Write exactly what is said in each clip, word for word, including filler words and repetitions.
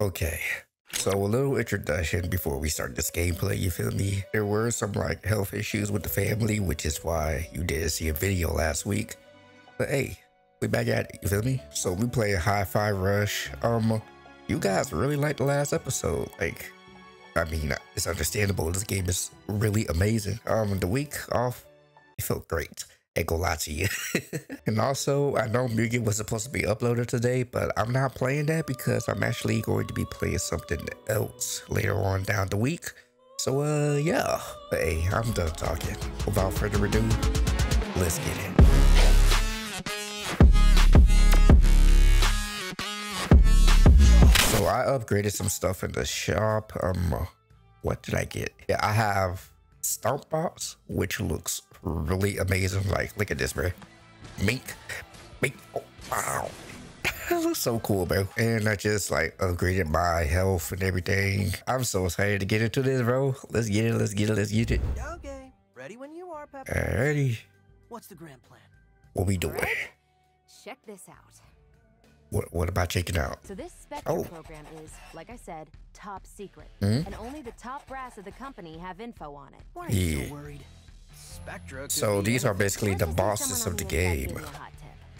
Okay, so a little introduction before we start this gameplay, you feel me? There were some like health issues with the family, which is why you didn't see a video last week. But hey, we back at it, you feel me? So we play Hi-Fi Rush. Um, you guys really liked the last episode. Like, I mean, it's understandable. This game is really amazing. Um, the week off, it felt great. Ain't gonna lie to you. And also, I know Mugen was supposed to be uploaded today, but I'm not playing that because I'm actually going to be playing something else later on down the week. So, uh, yeah. But hey, I'm done talking. Without further ado, let's get it. So I upgraded some stuff in the shop. Um, what did I get? Yeah, I have Stomp Box, which looks really amazing. Like, look at this, bro. Mink, mink. Oh, wow, that looks so cool, bro. And I just like upgraded my health and everything. I'm so excited to get into this, bro. Let's get it. Let's get it. Let's get it. Okay, ready when you are, Pepper. Alrighty. What's the grand plan? What we doing? Right. Check this out. What, what about checking out? So this Spectra oh. program is, like I said, top secret, mm-hmm. and only the top brass of the company have info on it. Why are you yeah. so worried? Spectra. So these are basically the bosses of the game,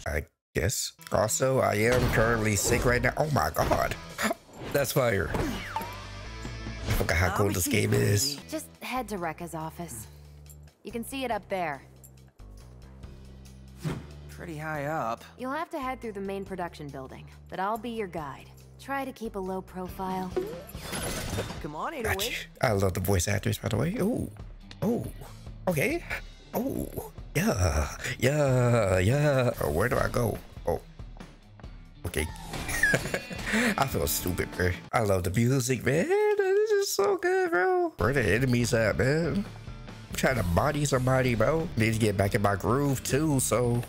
I guess. Also, I am currently sick right now. Oh my god, that's fire! I forgot how cool this game is. Just head to Rekka's office. You can see it up there. Pretty high up. You'll have to head through the main production building, but I'll be your guide. Try to keep a low profile. Come on, eight oh eight. I love the voice actors, by the way. Oh, oh. Okay. Oh, yeah, yeah, yeah. Oh, where do I go? Oh, okay. I feel stupid, bro. I love the music, man. This is so good, bro. Where the enemies at, man? I'm trying to body somebody, bro. Need to get back in my groove, too, so...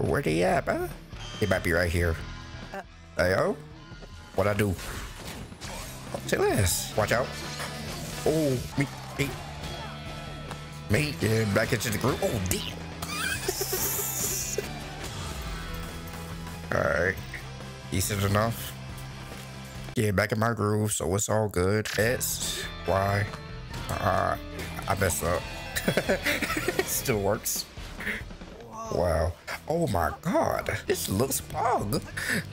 Where they at, bro? They might be right here. Uh, hey, yo. What I do? Say less. Watch out. Oh, me, me. Me, and back into the group. Oh, damn. Alright. Decent enough. Yeah, back in my groove, so it's all good. S, Y. Uh, I messed up. It still works. Wow. Oh my god. This looks pog.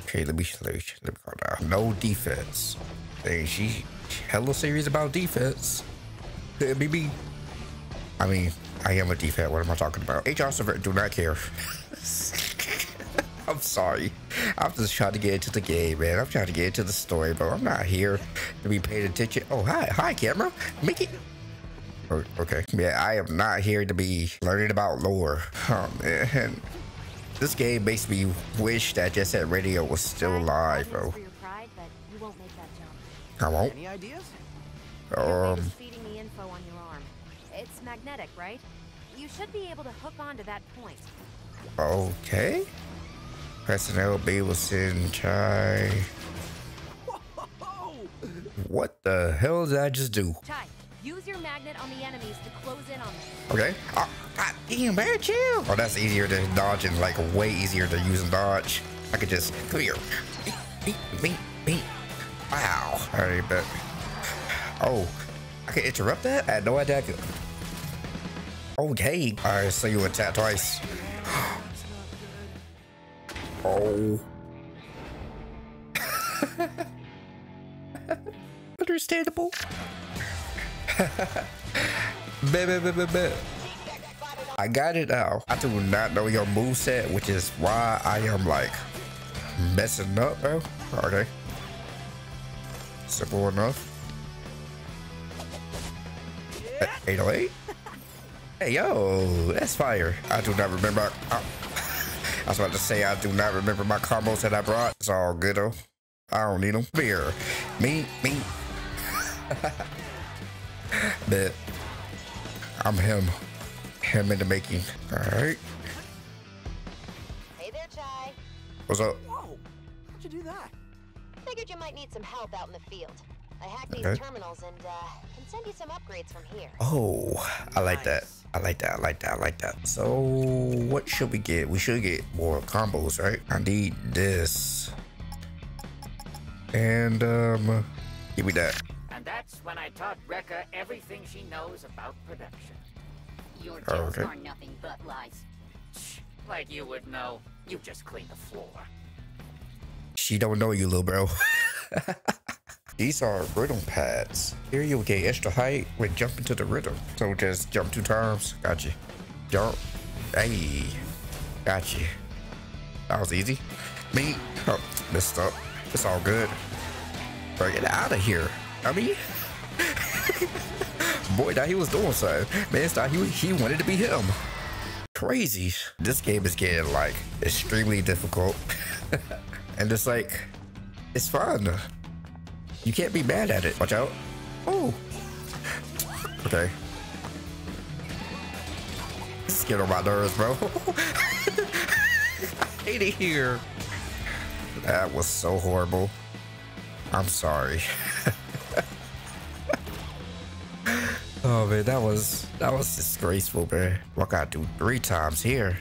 Okay, let me, let me, let me calm down. No defense. Dang, she hella serious about defense. Could be me. I mean, I am a defect. What am I talking about? H R server, do not care. I'm sorry. I'm just trying to get into the game, man. I'm trying to get into the story, but I'm not here to be paying attention. Oh, hi. Hi, camera. Mickey. Oh, okay. Yeah, I am not here to be learning about lore. Oh, man. This game makes me wish that Jet Set Radio was still alive, bro. I won't. Any ideas? Um... It's magnetic, right? You should be able to hook onto that point. Okay. Pressing L B will send Chai. Whoa. What the hell did I just do? Chai, use your magnet on the enemies to close in on them. Okay. Oh, god damn, man, chill. Oh, that's easier than dodging, like way easier than using dodge. I could just come here. Beep, beep, beep, beep. Wow. Alright, but oh, I can interrupt that? I had no idea I could. Okay. Alright, so you attack twice. Oh. Understandable. I got it now. I do not know your moveset, which is why I am like messing up, bro. Okay. Simple enough. eight oh eight? Hey, yo, that's fire. I do not remember. I, I was about to say, I do not remember my combos that I brought. It's all good, though. I don't need them. Beer. Me, me. But I'm him. Him in the making. All right. Hey there, Chai. What's up? Whoa, how'd you do that? Figured you might need some help out in the field. I hacked okay. these terminals and uh, can send you some upgrades from here. Oh, I like nice. that. I like that. I like that. I like that. So what should we get? We should get more combos, right? I need this. And um, give me that. And that's when I taught Rekka everything she knows about production. Your tales okay. are nothing but lies. Like you would know. You just clean the floor. She don't know you, little bro. These are rhythm pads. Here you'll get extra height when jumping to the rhythm. So just jump two times. Gotcha. Jump. Hey. Gotcha. That was easy. Me. Oh, messed up. It's all good. Bring it out of here. I mean, boy, now he was doing something. Man, it's not he, he wanted to be him. Crazy. This game is getting like extremely difficult. And it's like, it's fun. You can't be mad at it. Watch out. Oh. Okay. This is getting on my nerves, bro. I hate it here. That was so horrible. I'm sorry. Oh man, that was that was disgraceful, man. What gotta do three times here?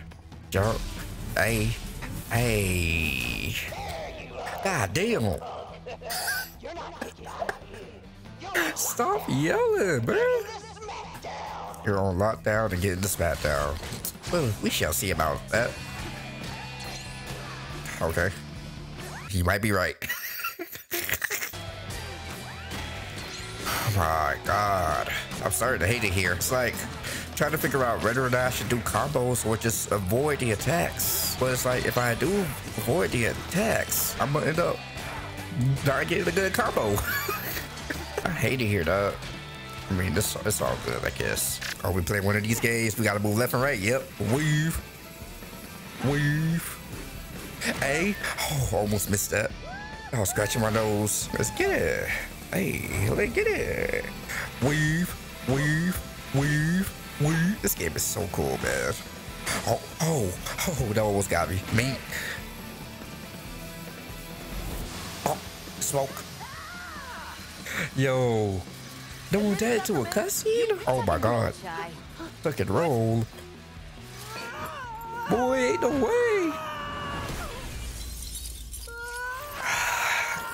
Jump. Hey. Hey. God damn. Stop yelling, man. You're on lockdown and getting the smackdown. Well, we shall see about that. Okay. You might be right. Oh my god. I'm starting to hate it here. It's like trying to figure out whether or not I should do combos or just avoid the attacks. But it's like if I do avoid the attacks, I'm gonna end up not getting a good combo. I hate it here, dog. I mean, this it's all good, I guess. Are we playing one of these games? We gotta move left and right. Yep. Weave. Weave. Hey. Oh, almost missed that. I was scratching my nose. Let's get it. Hey, let's get it. Weave, weave, weave, weave. This game is so cool, man. Oh, oh, oh, that almost got me. Me. Oh, smoke. Yo. Doing that to a cussing? Oh my god. Fucking roll. Boy, ain't no way.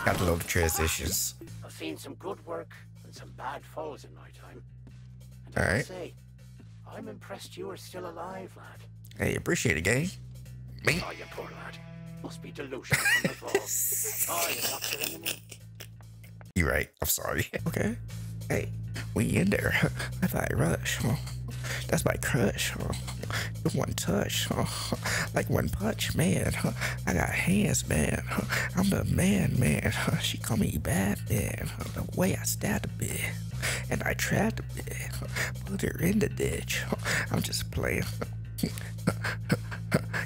Got to love the transitions. I've seen some good work and some bad falls in my time. And all right. Say, I'm impressed you are still alive, lad. Hey, appreciate it, gang. Me? Oh, you poor lad. Must be delusion from the fall. Oh, you're not killing me. You're right. I'm sorry. Okay. Hey, we in there. Hi-Fi Rush. Oh, that's my crush. Oh, one touch. Oh, like one punch, man. Oh, I got hands, man. Oh, I'm the man, man. Oh, she call me Batman. Oh, the way I stabbed a bit. And I trapped a bit. Oh, put her in the ditch. Oh, I'm just playing.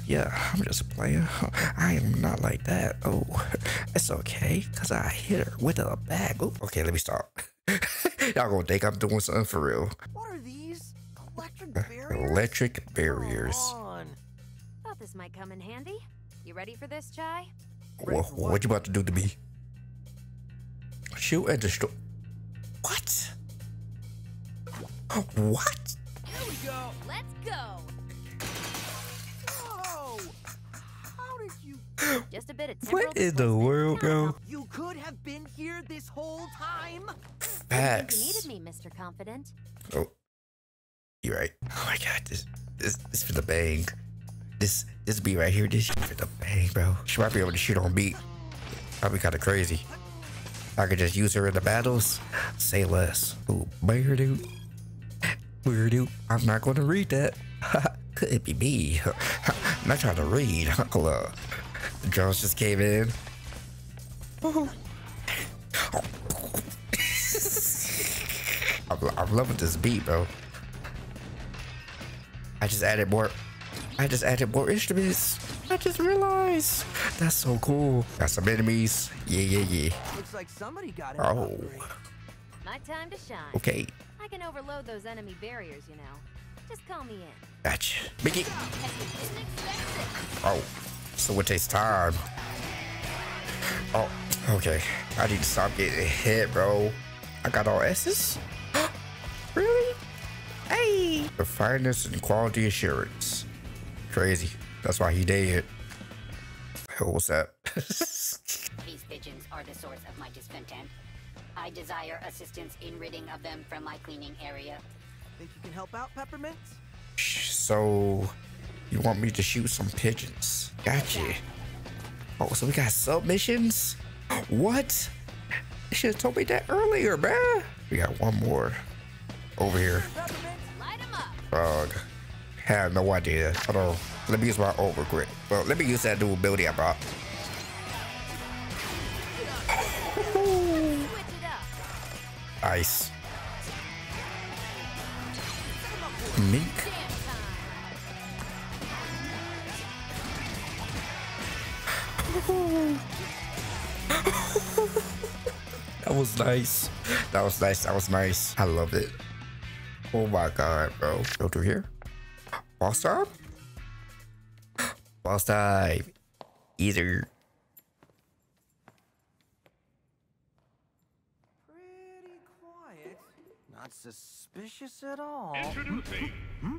Yeah, I'm just playing. I am not like that. Oh, it's okay. Because I hit her with a bag. Ooh. Okay, let me stop. Y'all gonna think I'm doing something for real. What are these? Electric barriers? Electric barriers. Thought this might come in handy. You ready for this, Chai? What, what you about to do to me? Shoot and destroy. What? What? Here we go. Let's go. Just a bit of what in the world, bro? You could have been here this whole time. Facts. You needed me, Mister Confident. Oh, you're right. Oh my god, this this this for the bang. This this beat right here, this for the bang, bro. She might be able to shoot on beat. That'd be kind of crazy. I could just use her in the battles. Say less. Oh, weirdo, weirdo. I'm not gonna read that. Could be me. I'm not trying to read. Huckle up. The girls just came in. Oh. I'm, I'm loving this beat, bro. I just added more. I just added more instruments. I just realized. That's so cool. Got some enemies. Yeah, yeah, yeah. Looks like somebody got it. Oh. My time to shine. Okay. I can overload those enemy barriers, you know. Just call me in. Gotcha. Mickey. Oh. So it takes time. Oh, okay. I need to stop getting hit, bro. I got all S's? Really? Hey. The fineness and quality assurance. Crazy. That's why he did. What was that? He's been pigeons are the source of my discontent. I desire assistance in ridding of them from my cleaning area. Think you can help out, Peppermint? So, you want me to shoot some pigeons? Gotcha. Oh, so we got submissions? What? You should have told me that earlier, man. We got one more over here. Ugh. Have no idea. Hold on. Let me use my over grip. Well, let me use that new ability I bought. Ice. Mink. That was nice. That was nice. That was nice. I love it. Oh my god, bro. Go through here. Boss time? Boss time. Either. Not suspicious at all. Introducing. Hmm?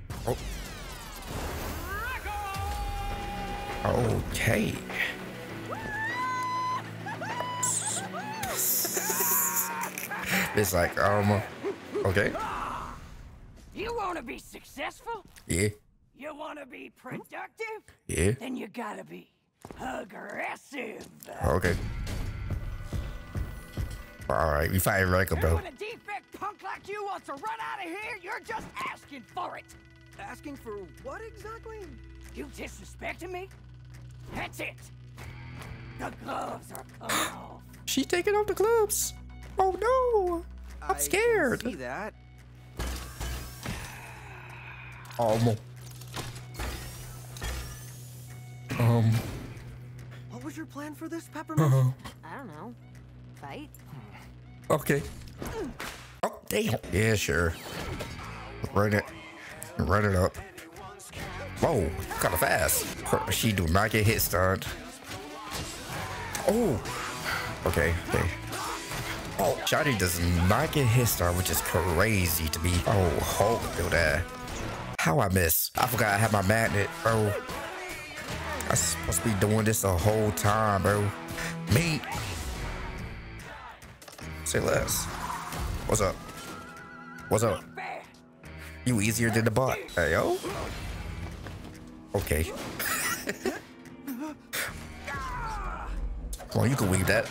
Oh. Okay. It's like um. Okay. You want to be successful? Yeah. You want to be productive? Yeah. Then you gotta be aggressive. Okay. Alright, we fired Rekka, bro. When a defect punk like you wants to run out of here, you're just asking for it. Asking for what exactly? You disrespecting me? That's it. The gloves are cut off. She's taking off the gloves. Oh no. I'm I scared. Can see that. Um. Um. What was your plan for this, Peppermint? Uh-huh. I don't know. Fight? Okay. Oh, damn. Yeah, sure. Run it. Run it up. Whoa, kind of fast. She do not get hit stunned. Oh. Okay, okay. Oh, Johnny does not get hit stunned, which is crazy to me. Oh, hold on, that. How I miss? I forgot I had my magnet, bro. I'm supposed to be doing this the whole time, bro. Me. Say less. What's up? What's up? You easier than the bot. Hey, yo. Okay. Come on, you can weave that.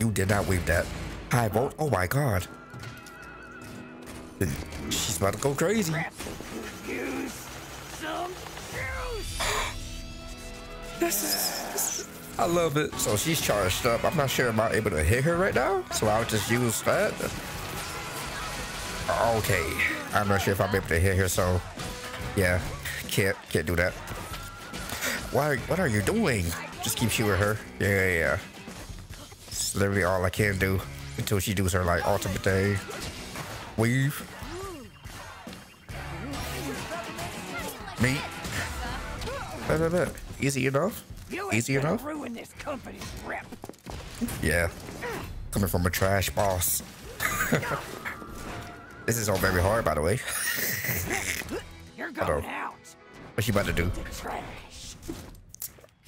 You did not weave that. High bolt. Oh my god. She's about to go crazy. This is. This is I love it. So she's charged up. I'm not sure I'm not able to hit her right now. So I'll just use that. Okay. I'm not sure if I'm able to hit her. So yeah, can't can't do that. Why? What are you doing? Just keep shooting her. Yeah, yeah, yeah. It's literally all I can do until she does her like ultimate thing. Weave. Me. That, that, that. Easy enough. You Easy enough. Ruin this company's rep. Yeah, coming from a trash boss. This is all very hard, by the way. You're going out. What you about to do?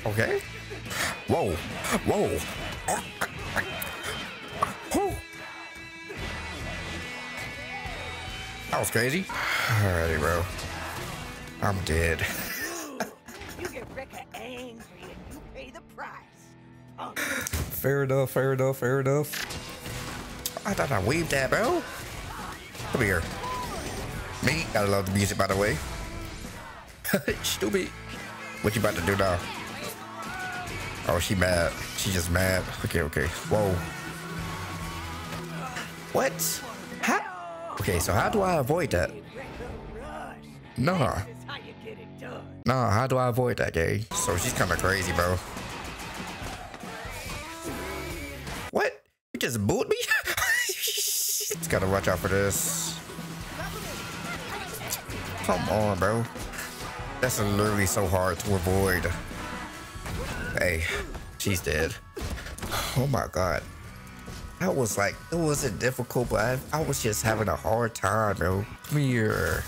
Okay. Whoa, whoa. That was crazy. Alrighty, bro. I'm dead. You get Rekka angry. Fair enough, fair enough, fair enough. I thought I weaved that, bro. Come here. Me? I love the music, by the way. Stupid. What you about to do now? Oh, she mad. She just mad. Okay, okay. Whoa. What? How? Okay, so how do I avoid that? Nah. Nah, how do I avoid that, gang? So she's kind of crazy, bro. What? You just booed me? Just gotta watch out for this. Come on, bro. That's literally so hard to avoid. Hey, she's dead. Oh my god. That was like, it wasn't difficult, but I, I was just having a hard time, bro. Come here.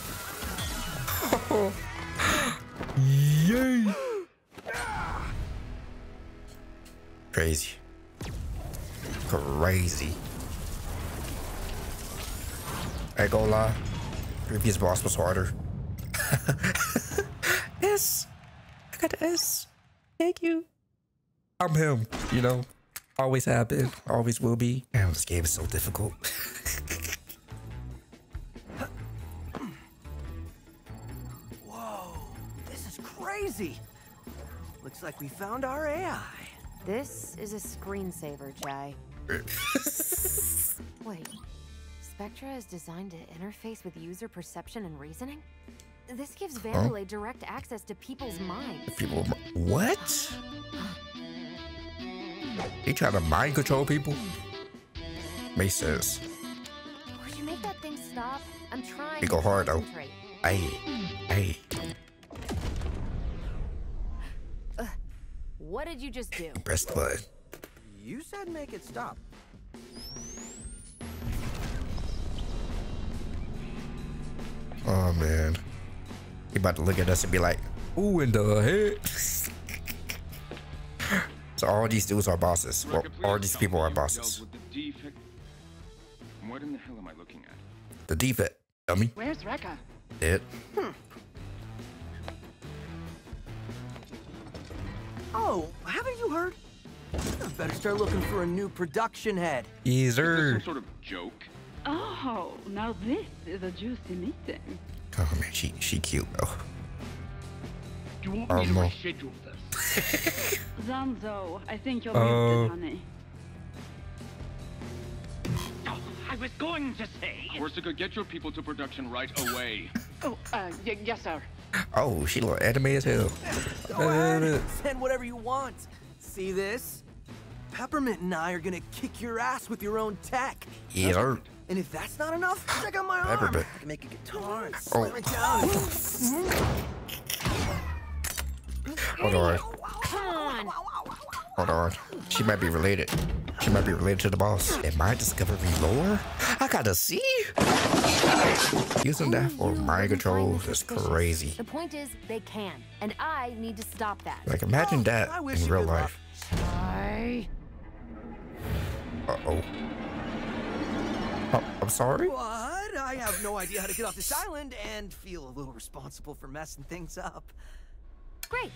Yay. Crazy. Crazy. I ain't gonna lie. Previous boss was harder. S. I got the S. Thank you. I'm him, you know. Always have been. Always will be. Damn, this game is so difficult. Whoa. This is crazy. Looks like we found our A I. This is a screensaver, Chai. Wait. Spectra is designed to interface with user perception and reasoning? This gives Vandal huh? direct access to people's minds. People, what? They try to mind control people? Makes sense. Would you make that thing stop? I'm trying. They go hard though. Hey, hey. Uh, what did you just do? Press the button. You said make it stop. Oh man. He about to look at us and be like, ooh, in the head. So all these dudes are bosses. Well, all these people are bosses. What in the hell am I looking at? The defect, dummy. Where's Rekka? It. Hmm. Oh, haven't you heard? I better start looking for a new production head. Yes, sir. Some sort of joke. Oh, now this is a juicy meeting. Oh man, she she cute though. Do you want me to reschedule this? Zanzo, I think you're muted, uh, honey. Oh, I was going to say. Corsica, get your people to production right away. Oh, uh, y yes, sir. Oh, she look anime as hell. Go ahead, send whatever you want. See this? Peppermint and I are gonna kick your ass with your own tech. Yeah. And if that's not enough, check out my arm. Peppermint. I can make a guitar and slam it down. Hold on. Come on. Hold on. She might be related. She might be related to the boss. Am I discovering lore? I gotta see. Using that for mind control is crazy. The point is, they can, and I need to stop that. Like, imagine that in real life. Uh oh. Oh, I'm sorry. What? I have no idea how to get off this island, and feel a little responsible for messing things up. Great.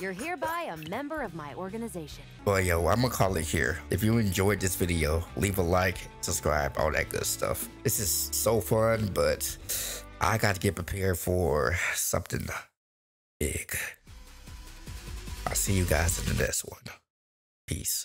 You're hereby a member of my organization. Well, yo, I'm gonna call it here. If you enjoyed this video, leave a like, subscribe, all that good stuff. This is so fun, but I got to get prepared for something big. I'll see you guys in the next one. Peace.